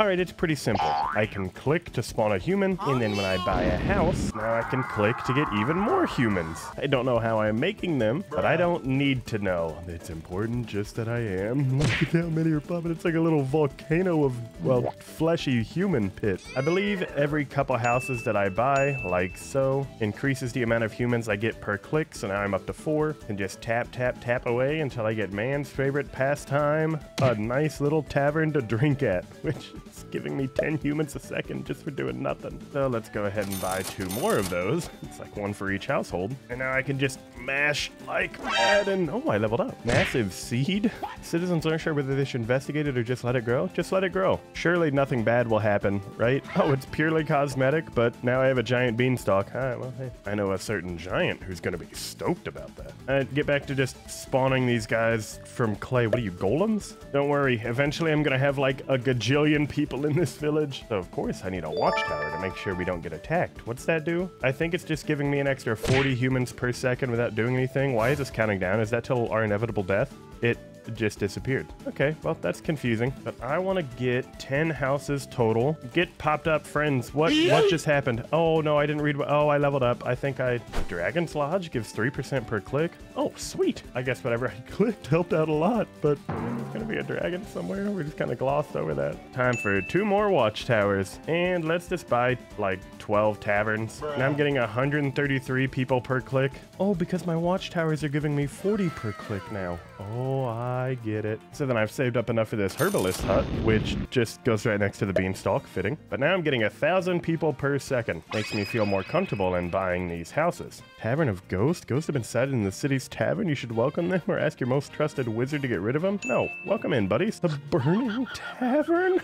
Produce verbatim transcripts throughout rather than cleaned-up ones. Alright, it's pretty simple. I can click to spawn a human, and then when I buy a house, now I can click to get even more humans. I don't know how I'm making them, but I don't need to know. It's important just that I am. Look at how many are popping. It's like a little volcano of, well, fleshy human pit. I believe every couple houses that I buy, like so, increases the amount of humans I get per click, so now I'm up to four, and just tap, tap, tap away until I get man's favorite pastime, a nice little tavern to drink at, which... it's giving me ten humans a second just for doing nothing. So let's go ahead and buy two more of those. It's like one for each household. And now I can just mash like mad and... oh, I leveled up. Massive seed. Citizens aren't sure whether they should investigate it or just let it grow. Just let it grow. Surely nothing bad will happen, right? Oh, it's purely cosmetic, but now I have a giant beanstalk. All right, well, hey. I know a certain giant who's going to be stoked about that. All right, get back to just spawning these guys from clay. What are you, golems? Don't worry. Eventually, I'm going to have like a gajillion people in this village. So of course I need a watchtower to make sure we don't get attacked. What's that do? I think it's just giving me an extra forty humans per second without doing anything. Why is this counting down? Is that till our inevitable death? It just disappeared. Okay, well, that's confusing, but I want to get ten houses total. Get popped up friends. What what just happened? Oh no, I didn't read. Oh, I leveled up. I think I... Dragon's Lodge gives three percent per click. Oh, sweet. I guess whatever I clicked helped out a lot, but there's gonna be a dragon somewhere. We just kind of glossed over that. Time for two more watchtowers, and let's just buy like twelve taverns. Bruh. And I'm getting one hundred thirty-three people per click. Oh, because my watchtowers are giving me forty per click now. Oh, I I get it. So then I've saved up enough for this herbalist hut, which just goes right next to the beanstalk, fitting. But now I'm getting a thousand people per second. Makes me feel more comfortable in buying these houses. Tavern of Ghosts? Ghosts have been sighted in the city's tavern. You should welcome them or ask your most trusted wizard to get rid of them. No, welcome in, buddies. The Burning Tavern?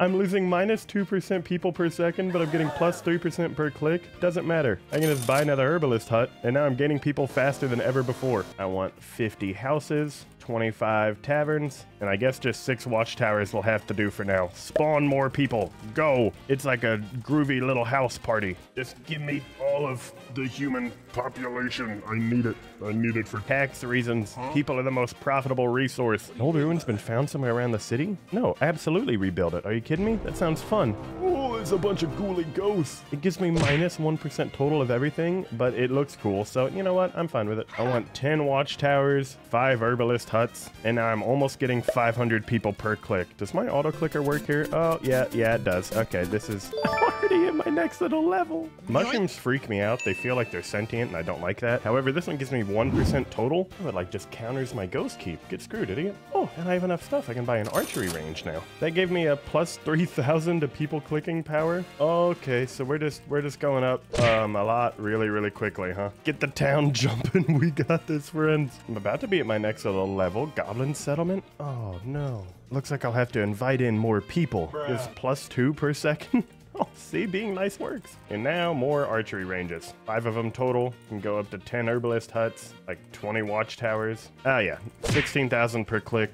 I'm losing minus two percent people per second, but I'm getting plus three percent per click. Doesn't matter. I can just buy another herbalist hut, and now I'm gaining people faster than ever before. I want fifty houses, twenty-five taverns, and I guess just six watchtowers will have to do for now. Spawn more people. Go. It's like a groovy little house party. Just give me all of the human population. I need it. I need it for tax reasons. Huh? People are the most profitable resource. An old ruin's been found somewhere around the city? No, absolutely rebuild it. Are you kidding me? That sounds fun. Oh, there's a bunch of ghouly ghosts. It gives me minus one percent total of everything, but it looks cool. So you know what? I'm fine with it. I want ten watchtowers, five herbalist huts, and now I'm almost getting five hundred people per click. Does my auto clicker work here? Oh, yeah, yeah, it does. Okay, this is already in my next little level. Mushrooms freak me out. They feel like they're sentient, and I don't like that. However, this one gives me one percent total. Oh, it like just counters my ghost keep. Get screwed, idiot. Oh, and I have enough stuff. I can buy an archery range now. That gave me a plus three thousand to people clicking power. Okay, so we're just we're just going up um, a lot really, really quickly, huh? Get the town jumping. We got this, friends. I'm about to be at my next little level. Goblin settlement? Oh, no. Looks like I'll have to invite in more people. Bruh. There's plus two per second. Oh, see, being nice works. And now more archery ranges. Five of them total. Can go up to ten herbalist huts, like twenty watchtowers. Ah, yeah, sixteen thousand per click.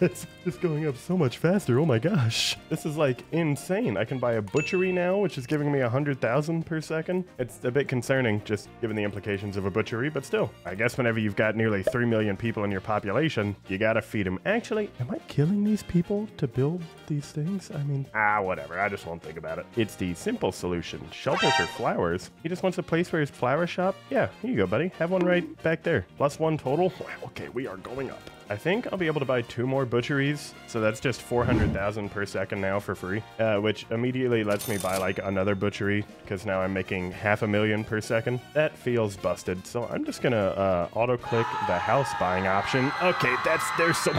That's just going up so much faster. Oh my gosh. This is like insane. I can buy a butchery now, which is giving me one hundred thousand per second. It's a bit concerning just given the implications of a butchery, but still. I guess whenever you've got nearly three million people in your population, you gotta feed them. Actually, am I killing these people to build these things? I mean, ah, whatever. I just won't think about it. It's the simple solution. Shelter for flowers. He just wants a place for his flower shop. Yeah, here you go, buddy. Have one right back there. Plus one total. Wow, okay, we are going up. I think I'll be able to buy two more butcheries, so that's just four hundred thousand per second now for free, uh, which immediately lets me buy like another butchery because now I'm making half a million per second. That feels busted, so I'm just gonna uh, auto-click the house buying option. Okay, that's there's some.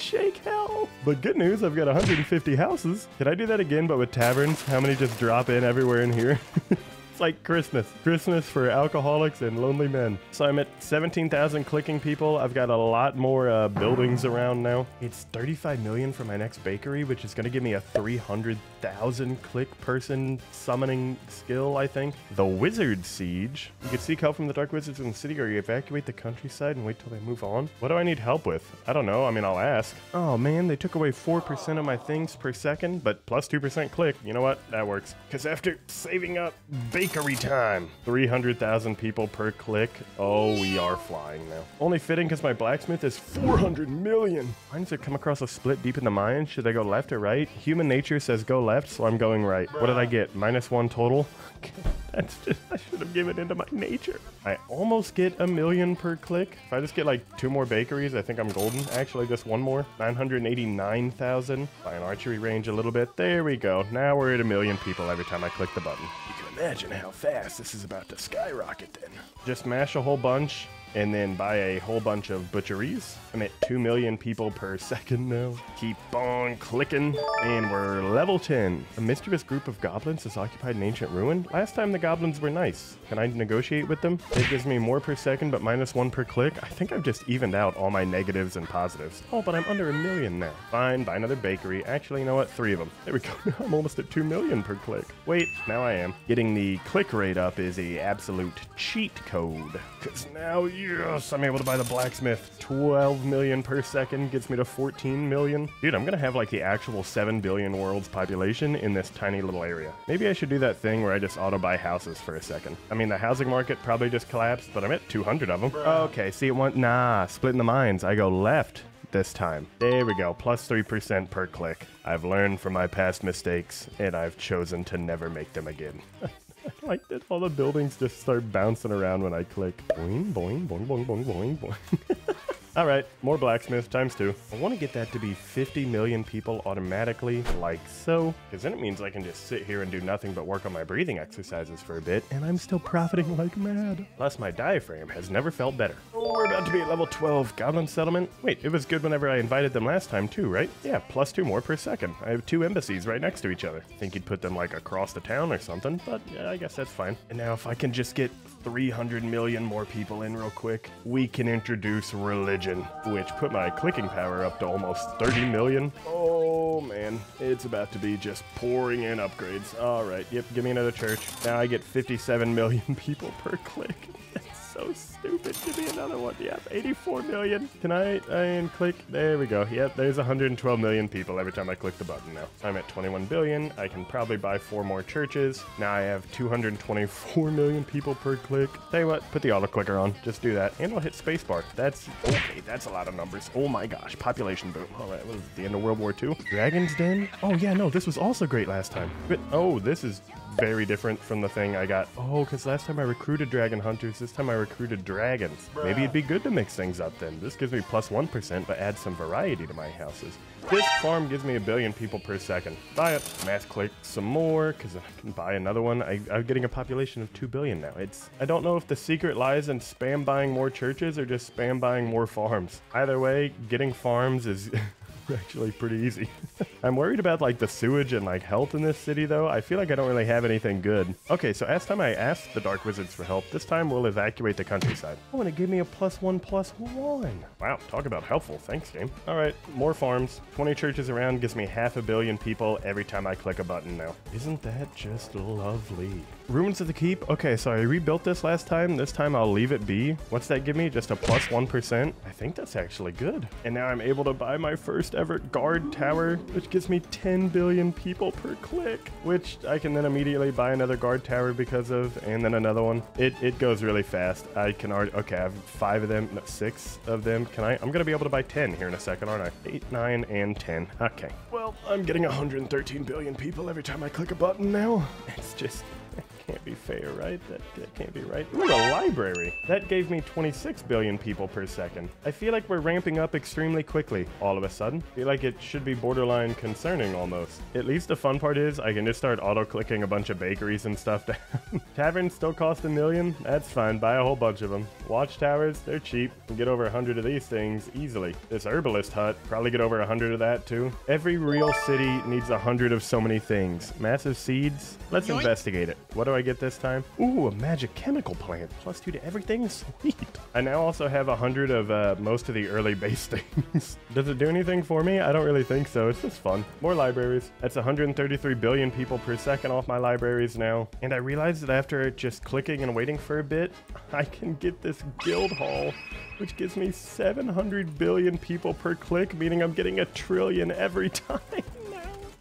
Shake hell. But good news, I've got one hundred fifty houses. Can I do that again, but with taverns? How many just drop in everywhere in here? It's like Christmas. Christmas for alcoholics and lonely men. So I'm at seventeen thousand clicking people. I've got a lot more uh, buildings around now. It's thirty-five million for my next bakery, which is going to give me a three hundred thousand click person summoning skill, I think. The Wizard Siege. You can seek help from the Dark Wizards in the city, or you evacuate the countryside and wait till they move on. What do I need help with? I don't know. I mean, I'll ask. Oh, man, they took away four percent of my things per second, but plus two percent click. You know what? That works. Because after saving up baking bakery time. three hundred thousand people per click. Oh, we are flying now. Only fitting because my blacksmith is four hundred million. Why does it come across a split deep in the mine? Should I go left or right? Human nature says go left, so I'm going right. Bruh. What did I get? Minus one total? That's just, I should have given into my nature. I almost get a million per click. If I just get like two more bakeries, I think I'm golden. Actually, just one more. nine hundred eighty-nine thousand. By an archery range a little bit. There we go. Now we're at a million people every time I click the button. You can imagine how fast this is about to skyrocket then. Just mash a whole bunch and then buy a whole bunch of butcheries. I'm at two million people per second now. Keep on clicking. And we're level ten. A mischievous group of goblins has occupied an ancient ruin. Last time the goblins were nice. Can I negotiate with them? It gives me more per second, but minus one per click. I think I've just evened out all my negatives and positives. Oh, but I'm under a million now. Fine, buy another bakery. Actually, you know what? Three of them. There we go. I'm almost at two million per click. Wait, now I am. Getting the click rate up is a absolute cheat code. Because now you... Yes, I'm able to buy the blacksmith. twelve million per second gets me to fourteen million. Dude, I'm gonna have like the actual seven billion world's population in this tiny little area. Maybe I should do that thing where I just auto buy houses for a second. I mean, the housing market probably just collapsed, but I'm at two hundred of them. Okay, see it went, nah, splitting the mines. I go left this time. There we go, plus three percent per click. I've learned from my past mistakes and I've chosen to never make them again. I like that all the buildings just start bouncing around when I click. Boing, boing, boing, boing, boing, boing, boing. All right, more blacksmith times two. I want to get that to be fifty million people automatically, like so, because then it means I can just sit here and do nothing but work on my breathing exercises for a bit, and I'm still profiting like mad. Plus, my diaphragm has never felt better. Oh, we're about to be at level twelve goblin settlement. Wait, it was good whenever I invited them last time too, right? Yeah, plus two more per second. I have two embassies right next to each other. I think you'd put them like across the town or something, but yeah, I guess that's fine. And now if I can just get three hundred million more people in real quick, we can introduce religion, which put my clicking power up to almost thirty million. Oh man, it's about to be just pouring in upgrades. All right, yep, give me another church. Now I get fifty-seven million people per click. That's so stupid. Give me another one. Yep, eighty-four million. Can I, and click? There we go. Yep, there's one hundred twelve million people every time I click the button now. I'm at twenty-one billion. I can probably buy four more churches. Now I have two hundred twenty-four million people per click. Tell you what, put the auto clicker on. Just do that. And I'll hit spacebar. That's, okay, that's a lot of numbers. Oh my gosh, population boom. All right, what is it, the end of World War Two? Dragon's Den? Oh yeah, no, this was also great last time. But, oh, this is very different from the thing I got. Oh, because last time I recruited dragon hunters, this time I recruited dragons. Bruh. Maybe it'd be good to mix things up then. This gives me plus one percent, but add some variety to my houses. This farm gives me a billion people per second. Buy it. Mass click some more, because I can buy another one. I, I'm getting a population of two billion now. It's, I don't know if the secret lies in spam buying more churches or just spam buying more farms. Either way, getting farms is... actually pretty easy. I'm worried about like the sewage and like health in this city though. I feel like I don't really have anything good. Okay, so last time I asked the dark wizards for help. This time we'll evacuate the countryside. Oh, and it gave me a plus one plus one. Wow, talk about helpful. Thanks, game. All right, more farms. twenty churches around gives me half a billion people every time I click a button now. Isn't that just lovely? Ruins of the Keep. Okay, so I rebuilt this last time. This time I'll leave it be. What's that give me? Just a plus one percent. I think that's actually good. And now I'm able to buy my first ever guard tower, which gives me ten billion people per click, which I can then immediately buy another guard tower because of, and then another one. It it goes really fast. I can already, okay, I have five of them, no, six of them. Can I, I'm gonna be able to buy ten here in a second, aren't I? eight, nine, and ten, okay. Well, I'm getting one hundred thirteen billion people every time I click a button now. It's just, can't be fair, right? That, that can't be right. Ooh, a library. That gave me twenty-six billion people per second. I feel like we're ramping up extremely quickly all of a sudden. I feel like it should be borderline concerning almost. At least the fun part is I can just start auto-clicking a bunch of bakeries and stuff down. Taverns still cost a million? That's fine. Buy a whole bunch of them. Watchtowers, they're cheap. You can get over a hundred of these things easily. This herbalist hut, probably get over a hundred of that too. Every real city needs a hundred of so many things. Massive seeds? Let's Yoink. investigate it. What do I I get this time? Ooh, a magic chemical plant. Plus two to everything? Sweet. I now also have a hundred of uh, most of the early base things. Does it do anything for me? I don't really think so. It's just fun. More libraries. That's one hundred thirty-three billion people per second off my libraries now. And I realized that after just clicking and waiting for a bit, I can get this guild hall, which gives me seven hundred billion people per click, meaning I'm getting a trillion every time.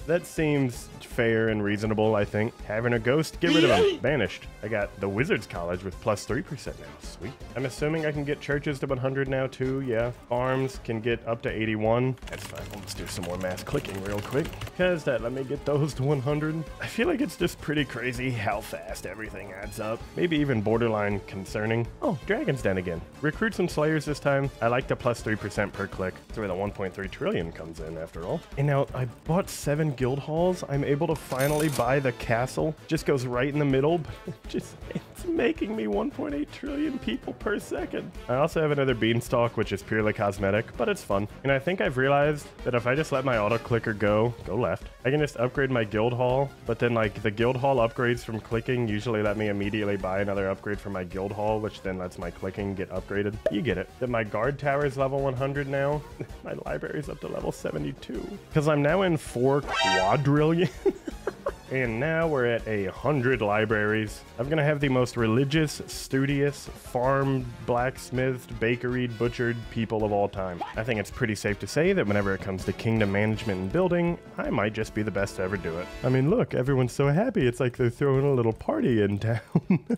That seems fair and reasonable, I think. Having a ghost, get rid of him. Banished. I got the Wizard's College with plus three percent now. Sweet. I'm assuming I can get churches to one hundred now, too. Yeah. Farms can get up to eighty-one. That's fine. Let's do some more mass clicking real quick. Because that let me get those to one hundred. I feel like it's just pretty crazy how fast everything adds up. Maybe even borderline concerning. Oh, Dragon's Den again. Recruit some Slayers this time. I like the plus three percent per click. That's where the one point three trillion comes in, after all. And now I bought seven guild halls. I'm able to finally buy the castle. Just goes right in the middle, but it just it's making me one point eight trillion people per second. I also have another beanstalk, which is purely cosmetic, but it's fun. And I think I've realized that if I just let my auto clicker go, go left, I can just upgrade my guild hall, but then like the guild hall upgrades from clicking usually let me immediately buy another upgrade for my guild hall, which then lets my clicking get upgraded. You get it. That my guard tower is level one hundred now. My library's up to level seventy-two. Because I'm now in four quadrillion. And now we're at a hundred libraries. I'm gonna have the most religious, studious, farmed, blacksmithed, bakeried, butchered people of all time. I think it's pretty safe to say that whenever it comes to kingdom management and building, I might just be the best to ever do it. I mean, look, everyone's so happy. It's like they're throwing a little party in town.